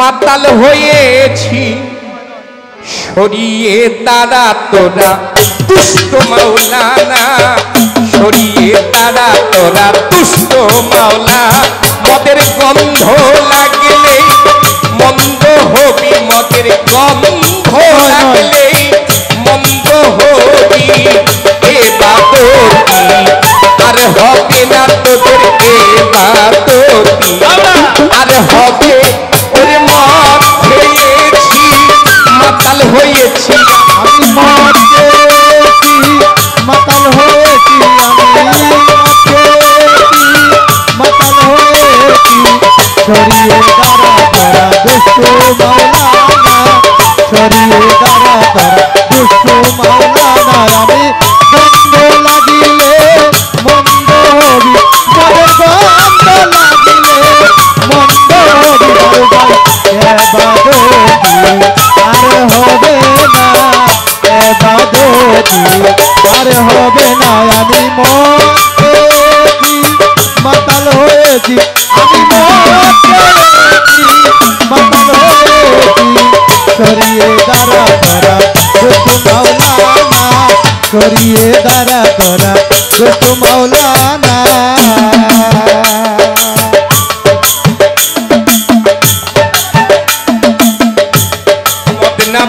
মাতাল হয়েছি সরিয়ে তারা তোরা দুষ্ট মাওলানা, সরিয়ে তারা তোরা দুষ্ট মাওলা। মদের গন্ধ লাগলেই মন্দ হবি, মদের গন্ধ লাগলেই মন্দ হবি। এ বাতো আর হবে না তোদের, এ বাতো আর হবে। ওরে মদ খেয়েছি মাতাল হয়েছি, আমি মদ খেয়েছি মাতাল হয়েছি, আমি মদ খেয়েছি মাতাল হয়েছি। সরিয়ে তারা তারা দুষ্ট মাওলানা, সরিয়ে তারা তারা দুষ্ট মাওলানা। আমি গন্ধ লাগিলে মন্দ হবি, মদের গন্ধ লাগিলে মন্দ হবি। আর হবে না এ বাদতি, আর হবে না। আমি মদ খেয়েছি মাতাল হয়েছি, আমি মদ খেয়েছি মাতাল হয়েছি। সরিয়ে তারা তারা দুষ্ট মাওলানা, সরিয়ে তারা তারা দুষ্ট মাওলানা। মাতাল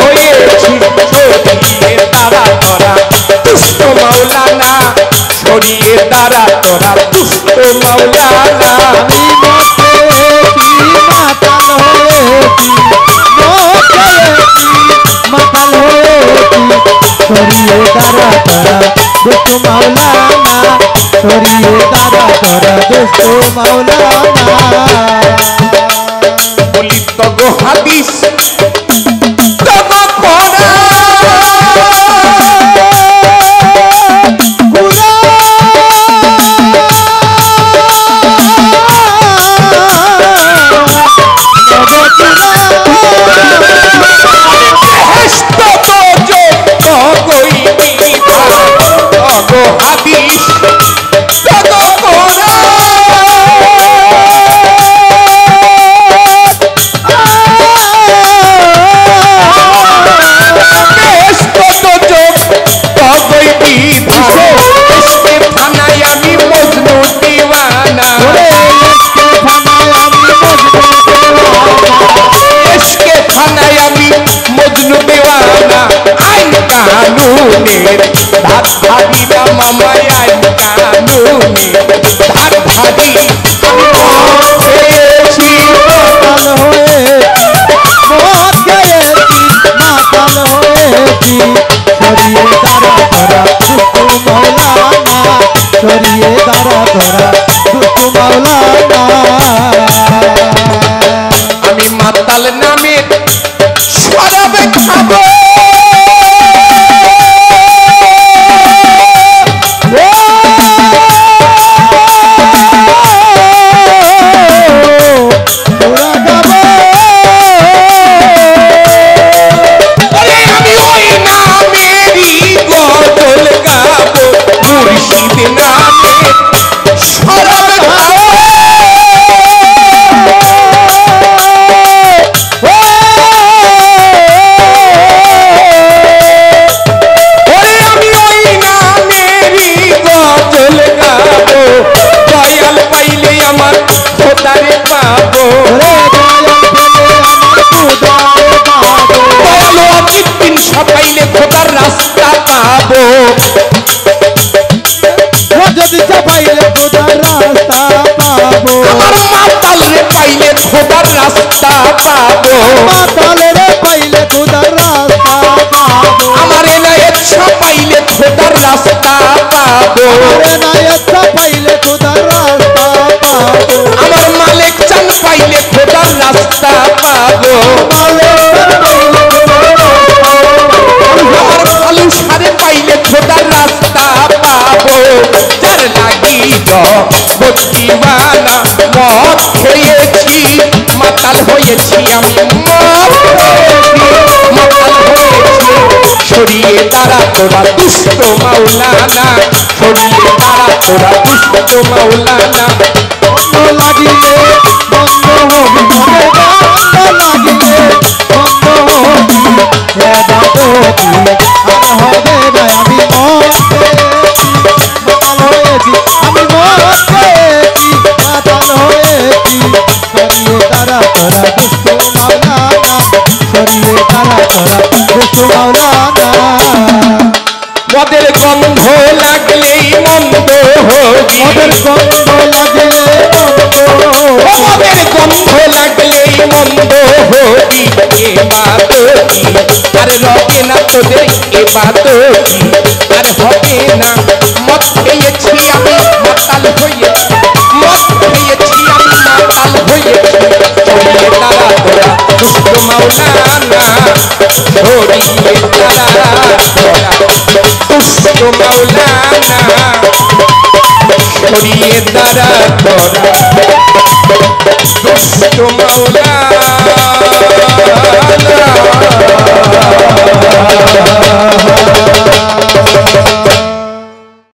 হয়েছি সরিয়ে তারা তোরা দুষ্ট মাওলানা, সরিয়ে তারা তোরা দুষ্ট মাওলানা। আমি মদ খেয়েছি মাতাল হয়েছি, মদ খেয়েছি মাতাল হয়েছি। সরিয়ে তারা তোরা দুষ্ট মাওলানা, সরিয়ে তারা তোরা দুষ্ট মাওলানা। তগো হাদিস তগো কোরআন, বেহেশত যোগ্য কই মিঠা। তগো হাদিস তগো কোরআন, ছড়িয়ে তারা তোরা দুষ্ট মাওলানা, ছড়িয়ে তারা তোরা দুষ্ট মাওলানা। মদের গন্ধ লাগলেই মন্দ হবি, মদের গন্ধ লাগলেই মন্দ হবি, মদের গন্ধ লাগলেই মন্দ হবি। এবার তো কি আর রবে না তোদের, এবার তো কি আর হবে না। মদ খেয়েছি আমি মাতাল হয়ে, মদ খেয়েছি আমি মাতাল হয়ে, ছড়িয়ে তারা তোরা দুষ্ট মাওলানা, ছড়িয়ে তারা দুষ্ট মাওলানা, ছড়িয়ে তারা তোরা দুষ্ট মাওলানা।